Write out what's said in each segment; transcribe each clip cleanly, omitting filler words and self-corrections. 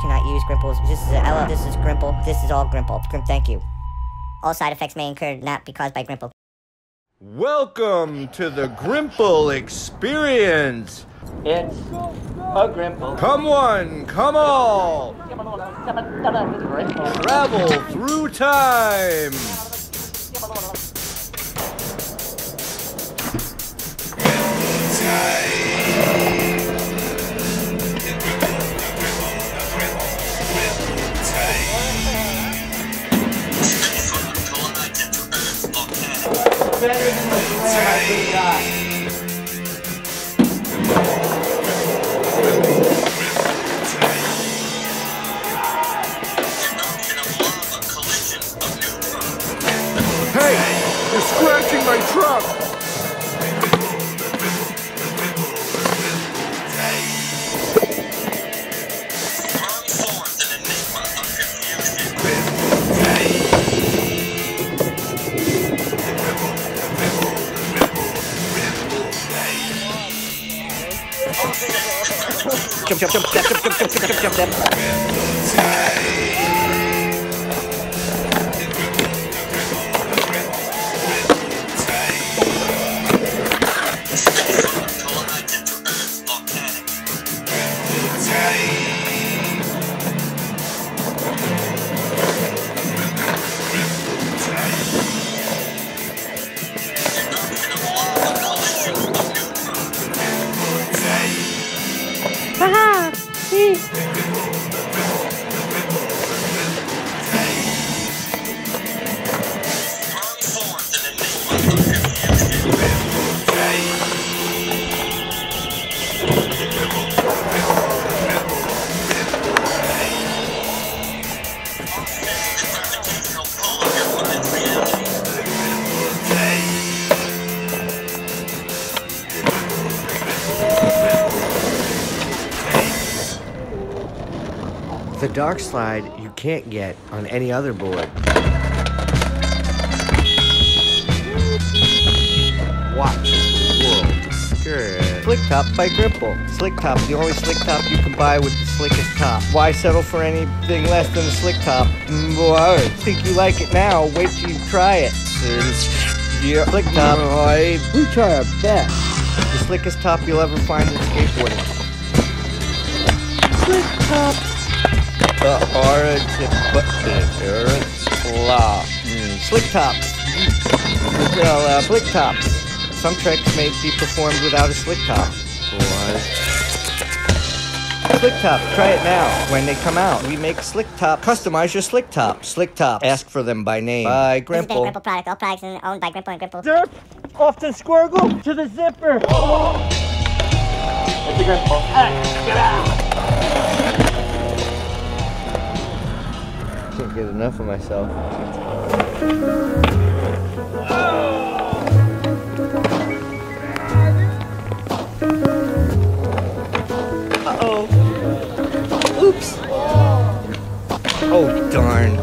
cannot use Gripples. This is Ella. This is Gripple. This is all Gripple. Thank you. All side effects may incur not be caused by Gripple. Welcome to the Gripple experience. It's a Gripple. Come one, come all. Travel through time. Better than the plan I could die. The dark slide you can't get on any other board. Watch the world skirt. Slick top by Gripple. Slick top, the only slick top you can buy with the slickest top. Why settle for anything less than a slick top? Boy, think you like it now? Wait till you try it. Yeah. Slick top. We try our best. The slickest top you'll ever find in skateboarding. Slick top. The orange button, la. Slick tops. Well, flick tops. Some tricks may be performed without a slick top. What? Slick top, try it now. When they come out, we make slick top. Customize your slick top. Slick top. Ask for them by name. By Gripple. This has been a Gripple product. All products owned by Gripple and Gripple. Zip! Off the squirgle to the zipper. Oh. It's a Gripple. Get out! I can't get enough of myself. Uh-oh. Oops. Oh, darn.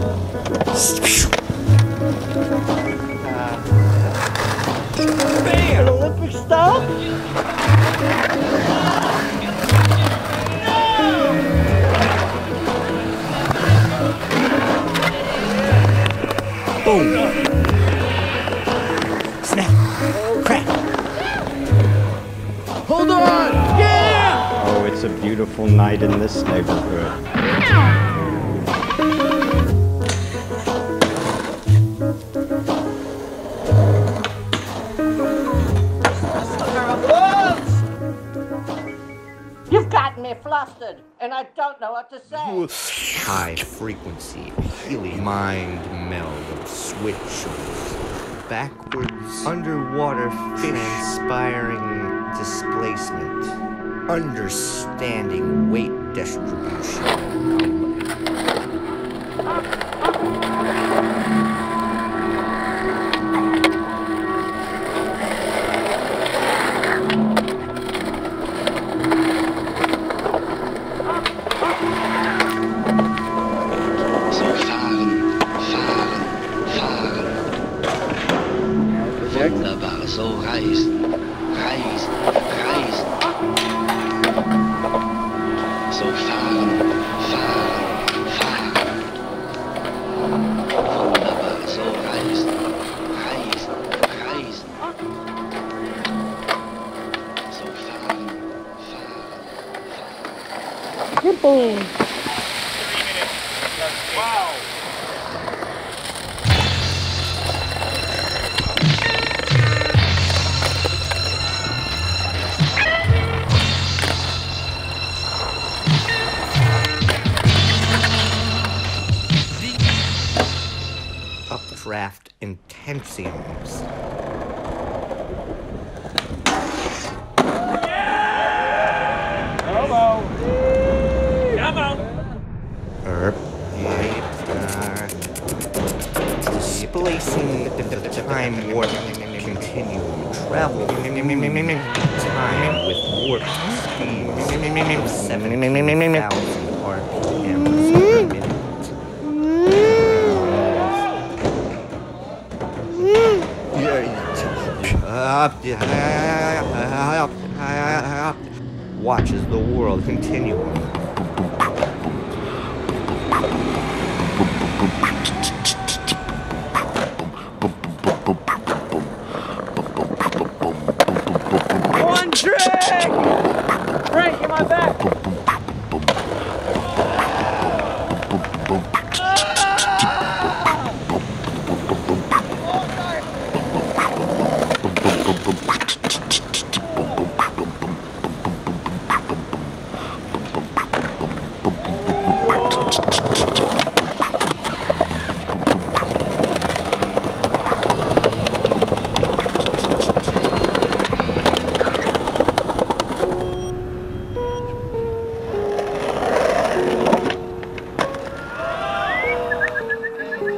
Bam! Olympic style? Boom! Snap! Crack! Hold on! Yeah! Oh, it's a beautiful night in this neighborhood. You've gotten me flustered, and I don't know what to say. High frequency, healing mind meld. Switch backwards, underwater fit, inspiring displacement, understanding weight distribution. So far. Gripple. Wow. Updraft intentions. Displacing the time warp continuum travel time with warp speed of 7,000 RPMs per minute. Watches the world continuum. Frank, get my back!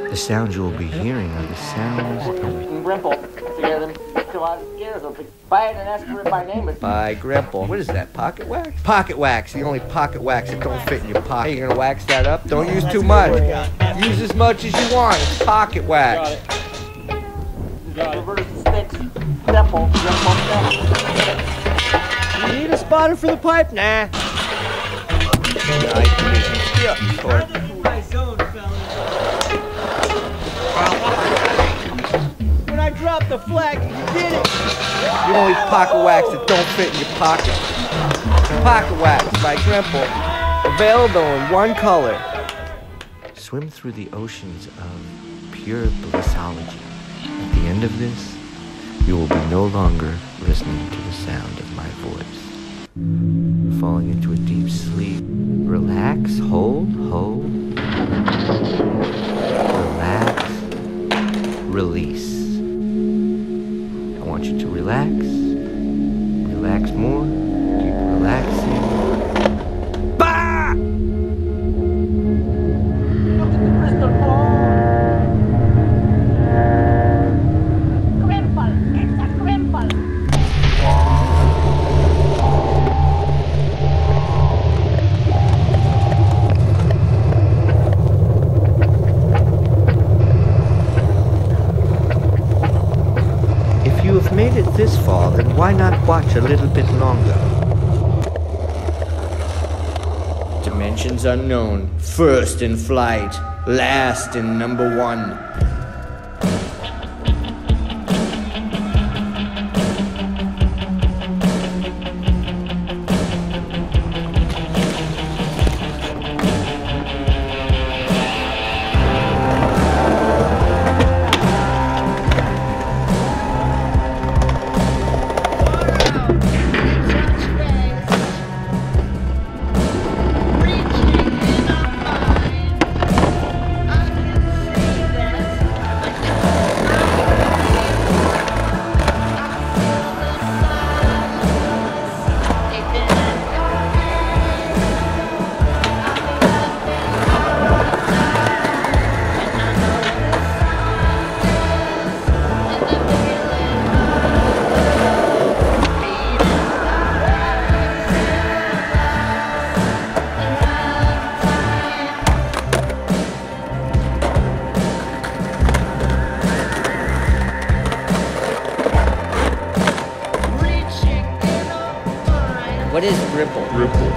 The sounds you will be hearing are the sounds of Gripple. Buy it and ask for it by name. By Gripple. What is that? Pocket wax? Pocket wax. The only pocket wax that don't fit in your pocket. Hey, you're gonna wax that up? Don't use too much. Use as much as you want. It's pocket wax. Got it. Reverse sticks. Gripple. Gripple. You need a spotter for the pipe? Nah. When I dropped the flag, you did it! You only pocket wax that don't fit in your pocket. Pocket wax by Gripple. Available in one color. Swim through the oceans of pure blissology. At the end of this, you will be no longer listening to the sound of my voice. Falling into a deep sleep. Relax, hold. Relax. Release. I want you to relax. Relax more. Keep relaxing. Bah! Look at the crystal ball. Gripple. It's a gripple. Made it this far, then why not watch a little bit longer? Dimensions unknown, first in flight, last in number one. What is Gripple? Gripple.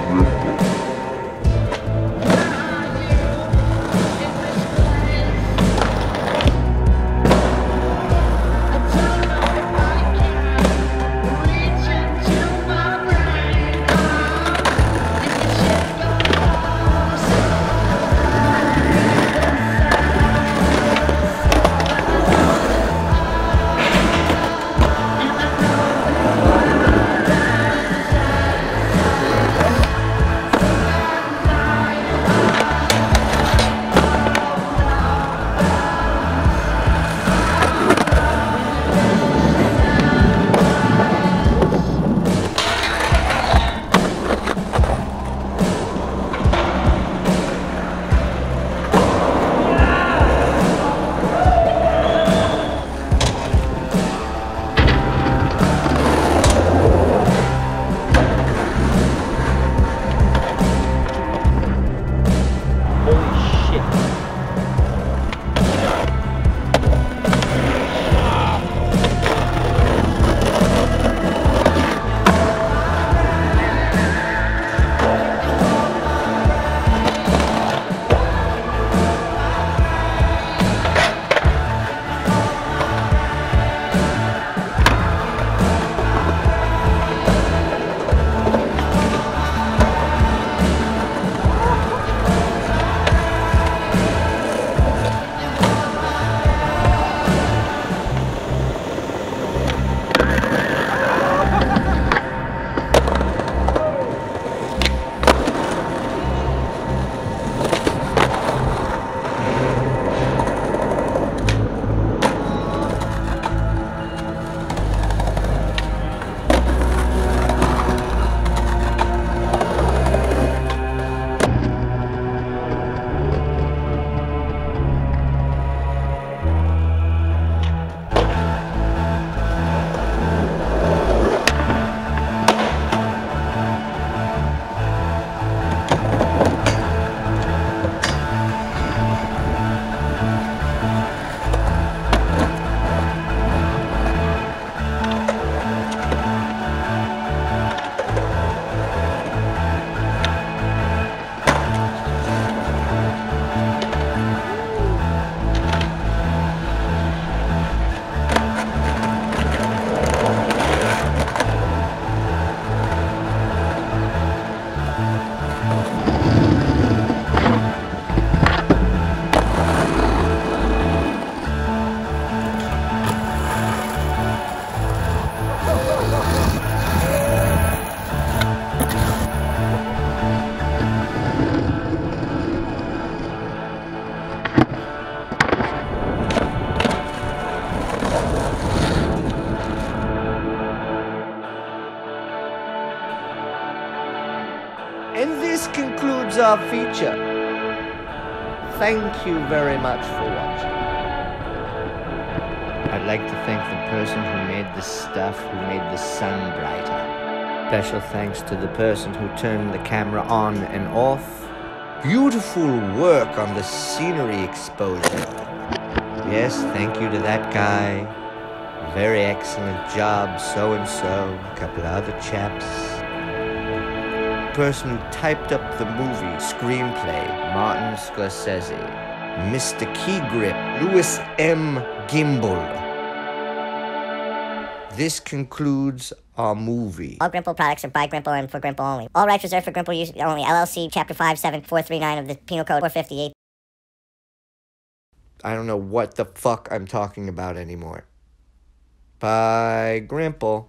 And this concludes our feature. Thank you very much for watching. I'd like to thank the person who made this stuff, who made the sun brighter. Special thanks to the person who turned the camera on and off. Beautiful work on the scenery exposure. Yes, thank you to that guy. Very excellent job, so-and-so. A couple of other chaps. Person who typed up the movie screenplay, Martin Scorsese. Mr. Key Grip, Louis M. Gimble. This concludes our movie. All Gripple products are by Gripple and for Gripple only. All rights reserved for Gripple use only. LLC Chapter 57439 of the Penal Code 458. I don't know what the fuck I'm talking about anymore. Bye, Gripple.